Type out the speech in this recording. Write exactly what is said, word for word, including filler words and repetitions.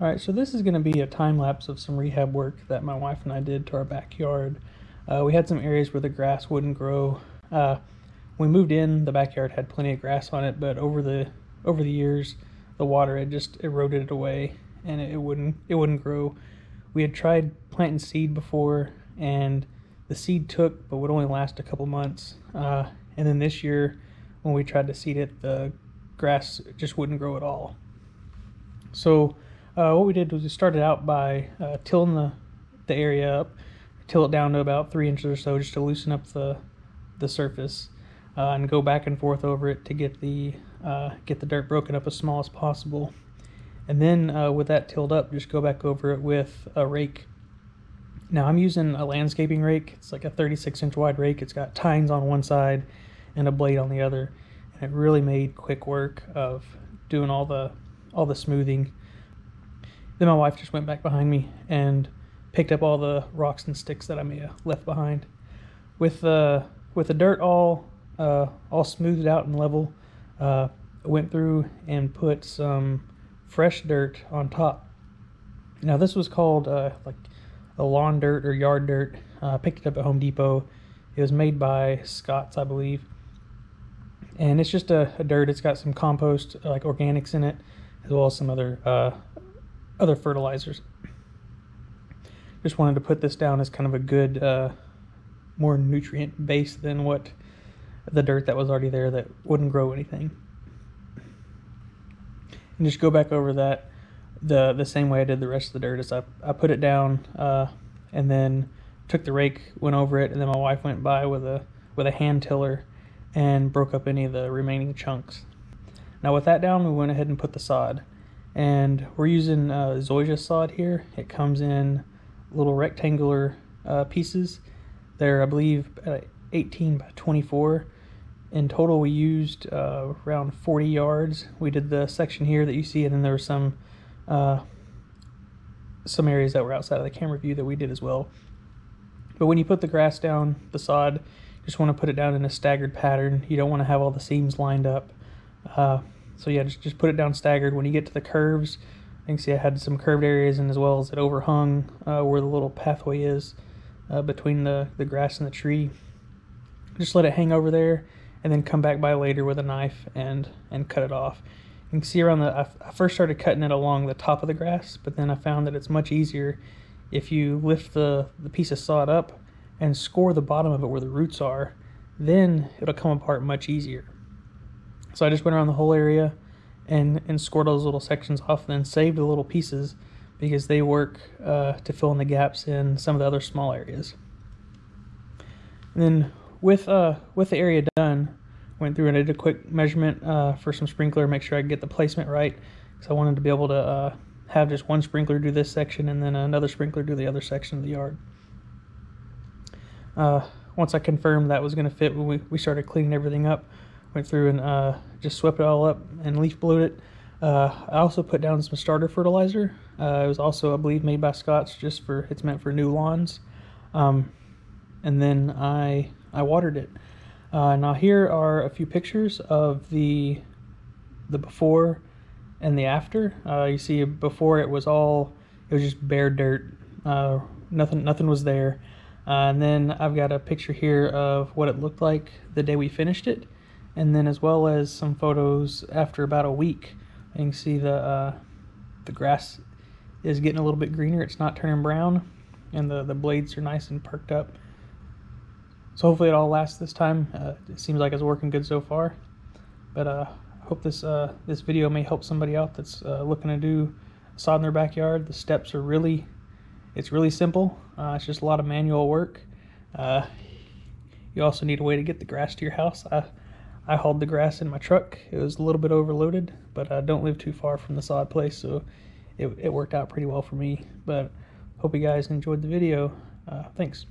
Alright, so this is going to be a time lapse of some rehab work that my wife and I did to our backyard. Uh, we had some areas where the grass wouldn't grow. Uh, when we moved in, the backyard had plenty of grass on it, but over the over the years, the water had just eroded it away, and it, it wouldn't it wouldn't grow. We had tried planting seed before, and the seed took, but would only last a couple months. Uh, and then this year, when we tried to seed it, the grass just wouldn't grow at all. So. Uh, what we did was we started out by uh, tilling the, the area up, till it down to about three inches or so, just to loosen up the the surface, uh, and go back and forth over it to get the uh, get the dirt broken up as small as possible. And then uh, with that tilled up, just go back over it with a rake. Now I'm using a landscaping rake. It's like a thirty-six inch wide rake. It's got tines on one side and a blade on the other, and it really made quick work of doing all the all the smoothing. Then my wife just went back behind me and picked up all the rocks and sticks that I may have left behind. With the uh, with the dirt all uh, all smoothed out and level, uh, I went through and put some fresh dirt on top. Now this was called uh, like a lawn dirt or yard dirt. Uh, I picked it up at Home Depot. It was made by Scott's, I believe, and it's just a, a dirt. It's got some compost, like organics in it, as well as some other. Uh, other fertilizers. Just wanted to put this down as kind of a good, uh, more nutrient base than what the dirt that was already there that wouldn't grow anything. And just go back over that the the same way I did the rest of the dirt. Is I, I put it down uh, and then took the rake, went over it, and then my wife went by with a with a hand tiller and broke up any of the remaining chunks. Now with that down, we went ahead and put the sod. And we're using uh, zoysia sod here. It comes in little rectangular uh, pieces. They're, I believe, eighteen by twenty-four. In total, we used uh, around forty yards. We did the section here that you see, and then there were some uh, some areas that were outside of the camera view that we did as well. But when you put the grass down, the sod, you just want to put it down in a staggered pattern. You don't want to have all the seams lined up. Uh, So yeah, just, just put it down staggered. When you get to the curves, you can see I had some curved areas, and as well as it overhung uh, where the little pathway is uh, between the, the grass and the tree. Just let it hang over there, and then come back by later with a knife and, and cut it off. You can see around the, I, I first started cutting it along the top of the grass, but then I found that it's much easier if you lift the, the piece of sod up and score the bottom of it where the roots are, then it'll come apart much easier. So I just went around the whole area and, and scored all those little sections off, and then saved the little pieces because they work uh, to fill in the gaps in some of the other small areas. And then with, uh, with the area done, went through and did a quick measurement uh, for some sprinkler, make sure I could get the placement right, because I wanted to be able to uh, have just one sprinkler do this section and then another sprinkler do the other section of the yard. Uh, once I confirmed that was going to fit, when we, we started cleaning everything up, went through and uh, just swept it all up and leaf blew it. Uh, I also put down some starter fertilizer. Uh, it was also, I believe, made by Scott's, just for, it's meant for new lawns. Um, and then I I watered it. Uh, now here are a few pictures of the the before and the after. Uh, you see, before it was all it was just bare dirt. Uh, nothing nothing was there. Uh, and then I've got a picture here of what it looked like the day we finished it. And then as well as some photos after about a week. You can see the uh, the grass is getting a little bit greener. It's not turning brown, and the, the blades are nice and perked up. So hopefully it all lasts this time. Uh, it seems like it's working good so far. But uh, I hope this, uh, this video may help somebody out that's uh, looking to do sod in their backyard. The steps are really, it's really simple. Uh, it's just a lot of manual work. Uh, you also need a way to get the grass to your house. I, I hauled the grass in my truck. It was a little bit overloaded, but I don't live too far from the sod place, so it, it worked out pretty well for me. But hope you guys enjoyed the video. Uh, thanks.